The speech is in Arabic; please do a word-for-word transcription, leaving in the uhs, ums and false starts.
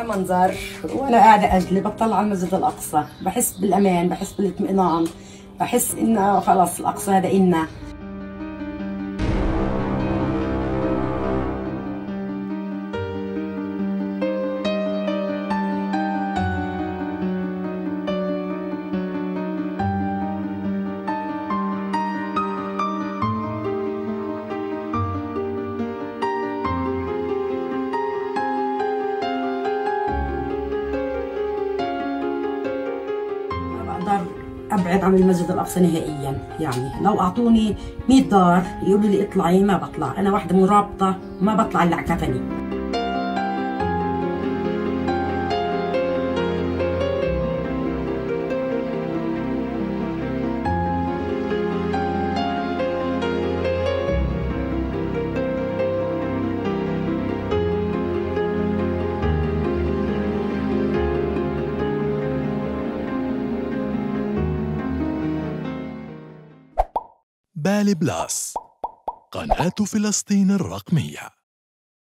احلى منظر وانا قاعده اجلي بطلع على المسجد الاقصى، بحس بالامان، بحس بالاطمئنان، بحس انه خلاص الاقصى هذا إلنا. ابعد عن المسجد الاقصى نهائيا، يعني لو اعطوني مية دار يقولوا لي اطلعي ما بطلع، انا واحده مرابطه ما بطلع الا على كفني. بالي بلاس، قناة فلسطين الرقمية.